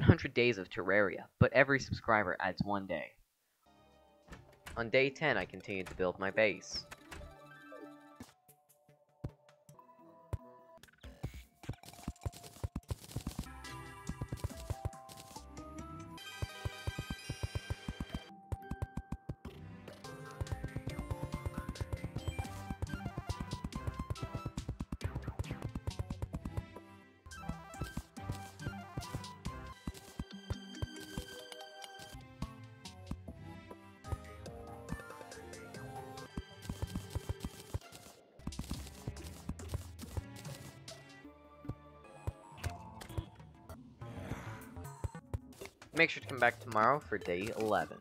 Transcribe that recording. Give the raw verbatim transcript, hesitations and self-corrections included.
one hundred days of Terraria, but every subscriber adds one day. On day ten, I continued to build my base. Make sure to come back tomorrow for day eleven.